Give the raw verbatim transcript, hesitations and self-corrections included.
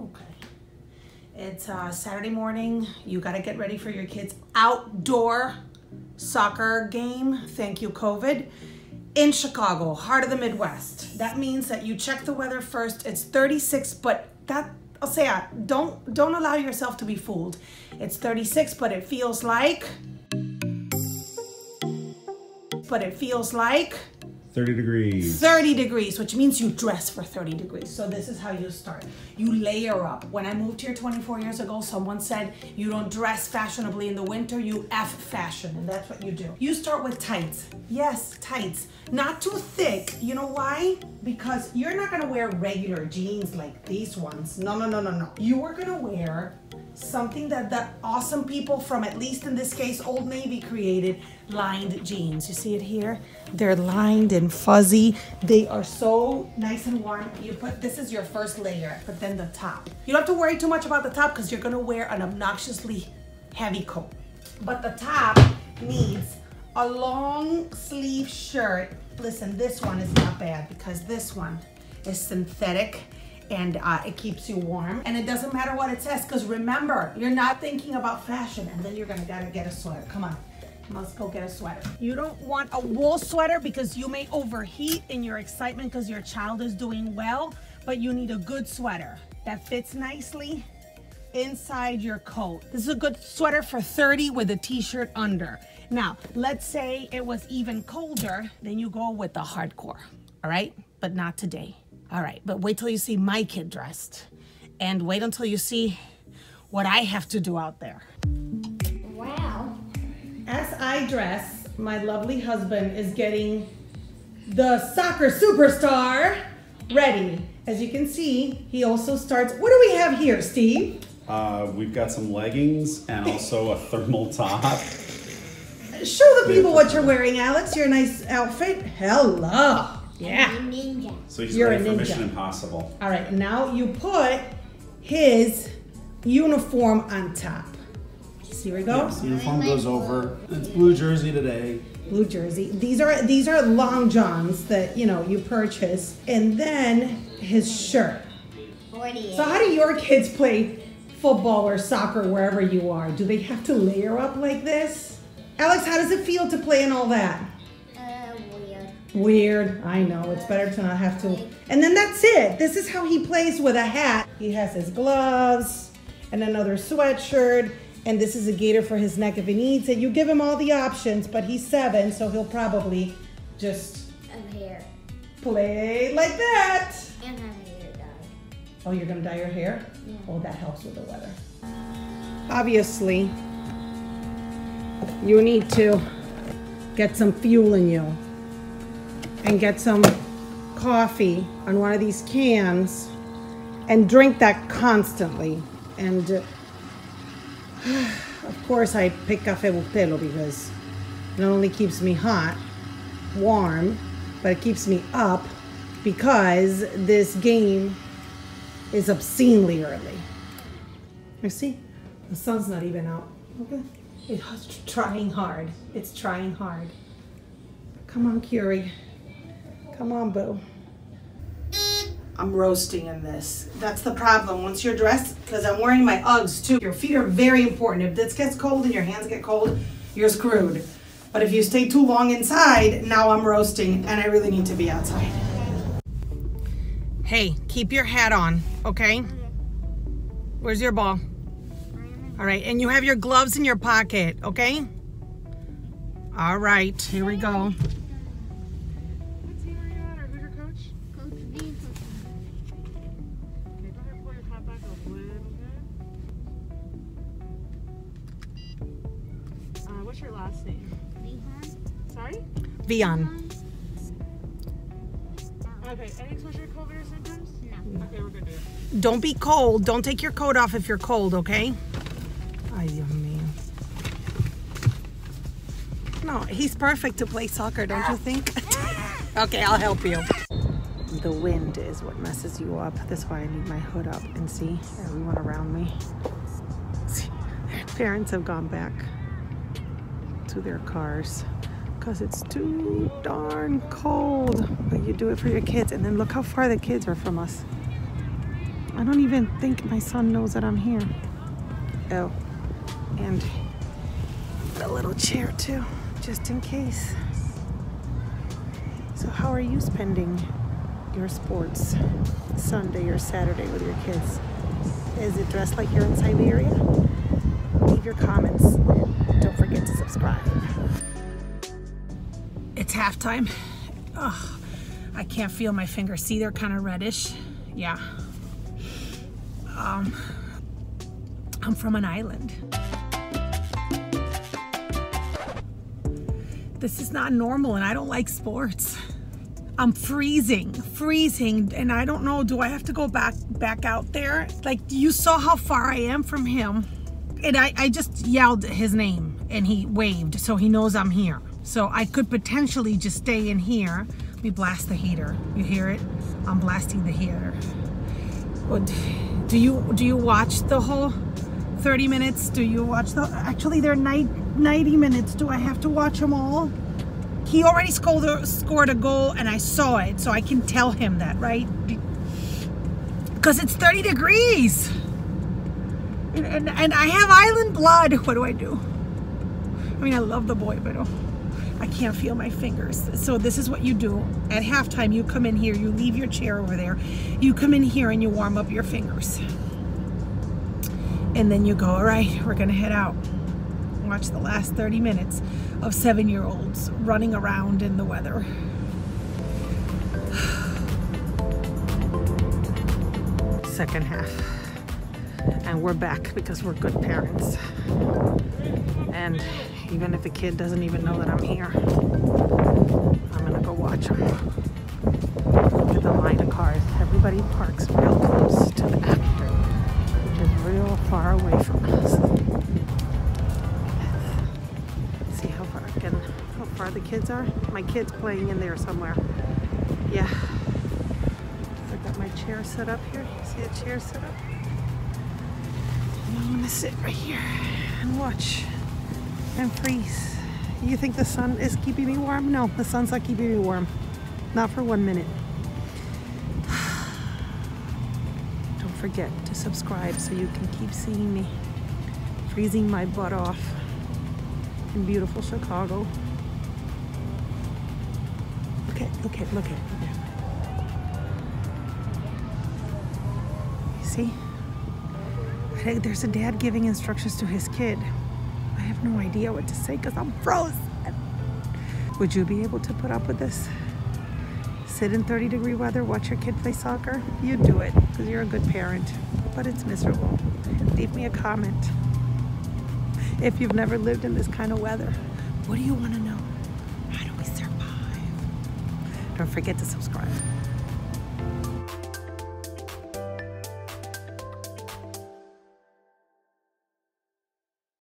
Okay. It's uh, Saturday morning. You got to get ready for your kids' outdoor soccer game. Thank you, COVID. In Chicago, heart of the Midwest. That means that you check the weather first. It's thirty-six, but that, I'll say, uh, don't, don't allow yourself to be fooled. It's thirty-six, but it feels like, but it feels like thirty degrees. thirty degrees, which means you dress for thirty degrees. So this is how you start. You layer up. When I moved here twenty-four years ago, someone said, you don't dress fashionably in the winter, you F fashion, and that's what you do. You start with tights. Yes, tights. Not too thick. You know why? Because you're not gonna wear regular jeans like these ones. No, no, no, no, no. You are gonna wear something that the awesome people from, at least in this case, Old Navy created, lined jeans. You see it here? They're lined and fuzzy. They are so nice and warm. You put, this is your first layer, but then the top. You don't have to worry too much about the top because you're gonna wear an obnoxiously heavy coat. But the top needs a long sleeve shirt. Listen, this one is not bad because this one is synthetic, and uh, it keeps you warm. And it doesn't matter what it says, because remember, you're not thinking about fashion, and then you're gonna gotta get a sweater. Come on, let's go get a sweater. You don't want a wool sweater because you may overheat in your excitement because your child is doing well, but you need a good sweater that fits nicely inside your coat. This is a good sweater for thirty with a t-shirt under. Now, let's say it was even colder, then you go with the hardcore, all right? But not today. All right, but wait till you see my kid dressed, and wait until you see what I have to do out there. Wow. As I dress, my lovely husband is getting the soccer superstar ready. As you can see, he also starts, what do we have here, Steve? Uh, we've got some leggings and also a thermal top. Show the people what you're wearing, Alex, your nice outfit. Hello. Yeah. I'm a ninja. So he's ready for Mission Impossible. All right, now you put his uniform on top. See where it goes? Yes, uniform goes over. It's blue jersey today. Blue jersey. These are these are long johns that, you know, you purchase, and then his shirt. forty-eight. So how do your kids play football or soccer wherever you are? Do they have to layer up like this? Alex, how does it feel to play in all that? Weird, I know, it's better to not have to. And then that's it. This is how he plays with a hat. He has his gloves and another sweatshirt, and this is a gaiter for his neck if he needs it. You give him all the options, but he's seven, so he'll probably just play like that. And I'm gonna dye. Oh, you're gonna dye your hair? Yeah. Oh, that helps with the weather. Obviously, you need to get some fuel in you and get some coffee on one of these cans and drink that constantly. And uh, of course I pick Café Bustelo because it not only keeps me hot, warm, but it keeps me up because this game is obscenely early. You see, the sun's not even out. Okay. It's trying hard, it's trying hard. Come on, Curie. Come on, boo. I'm roasting in this. That's the problem. Once you're dressed, because I'm wearing my Uggs too. Your feet are very important. If this gets cold and your hands get cold, you're screwed. But if you stay too long inside, now I'm roasting and I really need to be outside. Hey, keep your hat on, okay? Where's your ball? All right, and you have your gloves in your pocket, okay? All right, here we go. What's your last name? Vian. Sorry? Vian. Okay, any exposure to COVID or symptoms? No. Okay, we're good to do. Don't be cold. Don't take your coat off if you're cold, okay? Ay, Dios mío. No, he's perfect to play soccer, don't you think? Okay, I'll help you. The wind is what messes you up. That's why I need my hood up. And see, everyone around me. See, their parents have gone back to their cars because it's too darn cold. But you do it for your kids, and then look how far the kids are from us. I don't even think my son knows that I'm here. Oh, and a little chair too, just in case. So how are you spending your sports Sunday or Saturday with your kids? Is it dressed like you're in Siberia? Leave your comments and don't forget to subscribe. It's halftime. Oh, I can't feel my fingers. See, they're kind of reddish. Yeah. Um, I'm from an island. This is not normal, and I don't like sports. I'm freezing, freezing, and I don't know, do I have to go back back out there? Like, you saw how far I am from him. And I, I just yelled his name, and he waved, so he knows I'm here. So I could potentially just stay in here. Let me blast the heater. You hear it? I'm blasting the heater. Do you do you watch the whole thirty minutes? Do you watch the, actually they're ninety minutes. Do I have to watch them all? He already scored, scored a goal and I saw it, so I can tell him that, right? Because it's thirty degrees. And, and, and I have island blood. What do I do? I mean, I love the boy, but oh, I can't feel my fingers. So this is what you do. At halftime, you come in here, you leave your chair over there, you come in here and you warm up your fingers. And then you go, all right, we're gonna head out. Watch the last thirty minutes of seven-year-olds running around in the weather. Second half. And we're back because we're good parents. And even if a kid doesn't even know that I'm here, I'm gonna go watch them. Look at the line of cars. Everybody parks real close to the actor, which is real far away from us. See how far I can, how far the kids are? My kid's playing in there somewhere. Yeah. So I got my chair set up here. See the chair set up? And I'm gonna sit right here and watch. And freeze. You think the sun is keeping me warm? No, the sun's not keeping me warm. Not for one minute. Don't forget to subscribe so you can keep seeing me freezing my butt off in beautiful Chicago. Look at, look at, look at. You see? There's a dad giving instructions to his kid. I have no idea what to say because I'm frozen. Would you be able to put up with this? Sit in thirty degree weather, watch your kid play soccer? You'd do it because you're a good parent, but it's miserable. Leave me a comment. If you've never lived in this kind of weather, what do you want to know? How do we survive? Don't forget to subscribe.